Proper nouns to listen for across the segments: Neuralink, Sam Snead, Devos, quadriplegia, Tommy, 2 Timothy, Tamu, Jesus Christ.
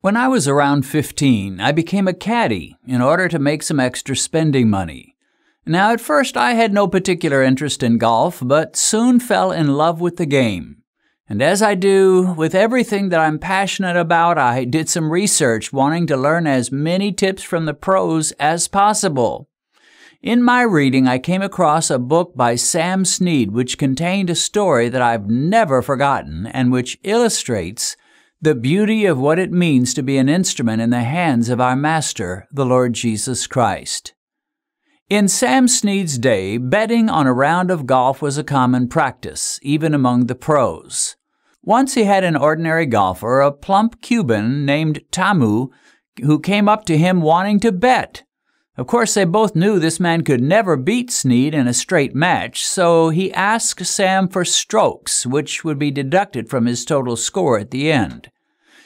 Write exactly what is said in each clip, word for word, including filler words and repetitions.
When I was around fifteen, I became a caddy in order to make some extra spending money. Now, at first, I had no particular interest in golf, but soon fell in love with the game. And as I do with everything that I'm passionate about, I did some research, wanting to learn as many tips from the pros as possible. In my reading, I came across a book by Sam Snead, which contained a story that I've never forgotten and which illustrates the beauty of what it means to be an instrument in the hands of our Master, the Lord Jesus Christ. In Sam Snead's day, betting on a round of golf was a common practice, even among the pros. Once he had an ordinary golfer, a plump Cuban named Tamu, who came up to him wanting to bet. Of course, they both knew this man could never beat Snead in a straight match, so he asked Sam for strokes, which would be deducted from his total score at the end.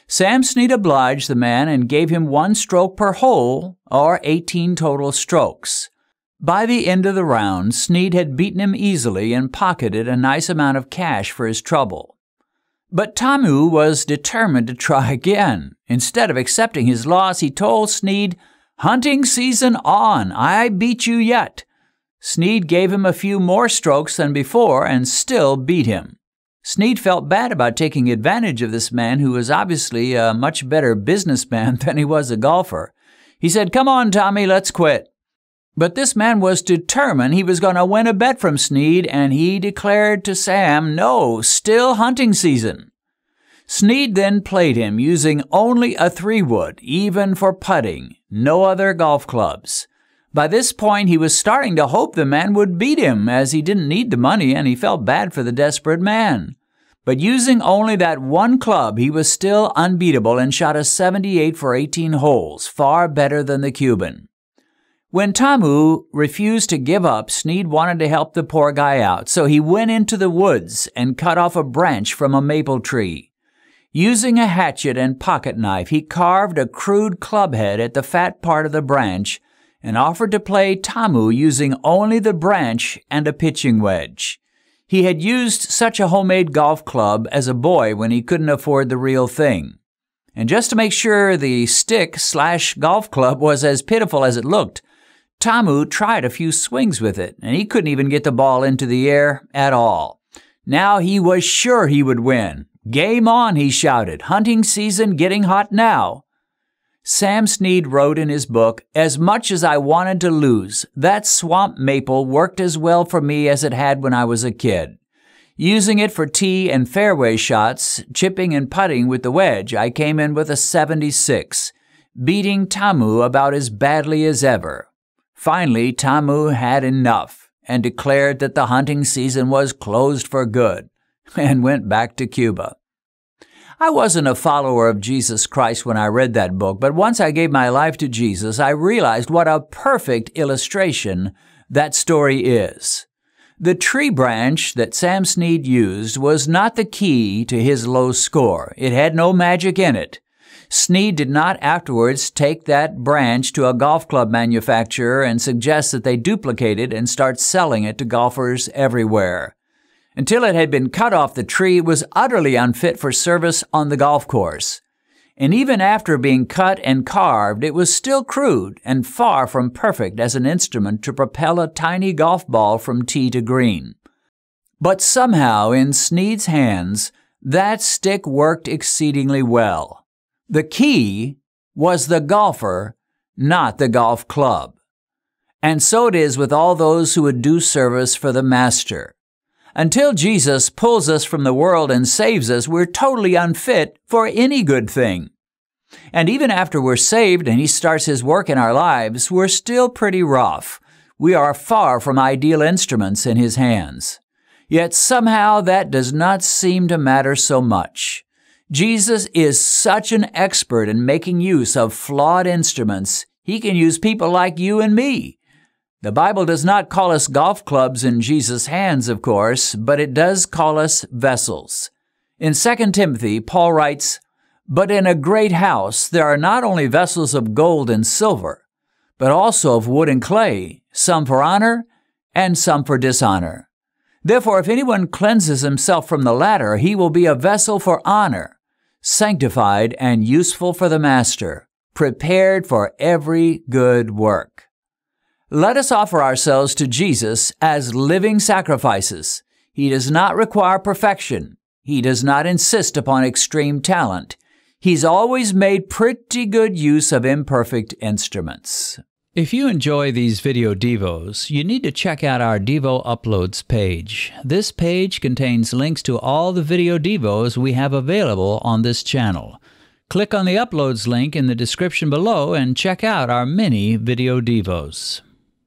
Sam Snead obliged the man and gave him one stroke per hole, or eighteen total strokes. By the end of the round, Snead had beaten him easily and pocketed a nice amount of cash for his trouble. But Tamu was determined to try again. Instead of accepting his loss, he told Snead, "Hunting season on, I beat you yet." Snead gave him a few more strokes than before and still beat him. Snead felt bad about taking advantage of this man who was obviously a much better businessman than he was a golfer. He said, "Come on, Tommy, let's quit." But this man was determined he was going to win a bet from Snead, and he declared to Sam, "No, still hunting season." Snead then played him using only a three-wood, even for putting, no other golf clubs. By this point, he was starting to hope the man would beat him, as he didn't need the money and he felt bad for the desperate man. But using only that one club, he was still unbeatable and shot a seventy-eight for eighteen holes, far better than the Cuban. When Tamu refused to give up, Snead wanted to help the poor guy out, so he went into the woods and cut off a branch from a maple tree. Using a hatchet and pocket knife, he carved a crude clubhead at the fat part of the branch and offered to play Tamu using only the branch and a pitching wedge. He had used such a homemade golf club as a boy when he couldn't afford the real thing. And just to make sure the stick slash golf club was as pitiful as it looked, Tamu tried a few swings with it, and he couldn't even get the ball into the air at all. Now he was sure he would win. "Game on," he shouted. "Hunting season getting hot now." Sam Snead wrote in his book, "As much as I wanted to lose, that swamp maple worked as well for me as it had when I was a kid. Using it for tee and fairway shots, chipping and putting with the wedge, I came in with a seventy-six, beating Tamu about as badly as ever." Finally, Tamu had enough and declared that the hunting season was closed for good, and went back to Cuba. I wasn't a follower of Jesus Christ when I read that book, but once I gave my life to Jesus, I realized what a perfect illustration that story is. The tree branch that Sam Snead used was not the key to his low score. It had no magic in it. Snead did not afterwards take that branch to a golf club manufacturer and suggest that they duplicate it and start selling it to golfers everywhere. Until it had been cut off the tree, it was utterly unfit for service on the golf course. And even after being cut and carved, it was still crude and far from perfect as an instrument to propel a tiny golf ball from tee to green. But somehow, in Snead's hands, that stick worked exceedingly well. The key was the golfer, not the golf club. And so it is with all those who would do service for the Master. Until Jesus pulls us from the world and saves us, we're totally unfit for any good thing. And even after we're saved and He starts His work in our lives, we're still pretty rough. We are far from ideal instruments in His hands. Yet somehow that does not seem to matter so much. Jesus is such an expert in making use of flawed instruments, He can use people like you and me. The Bible does not call us golf clubs in Jesus' hands, of course, but it does call us vessels. In Second Timothy, Paul writes, "But in a great house there are not only vessels of gold and silver, but also of wood and clay, some for honor and some for dishonor. Therefore, if anyone cleanses himself from the latter, he will be a vessel for honor, sanctified and useful for the master, prepared for every good work. Let us offer ourselves to Jesus as living sacrifices. He does not require perfection. He does not insist upon extreme talent. He's always made pretty good use of imperfect instruments. If you enjoy these video devos, you need to check out our Devo Uploads page. This page contains links to all the video devos we have available on this channel. Click on the Uploads link in the description below and check out our many video devos.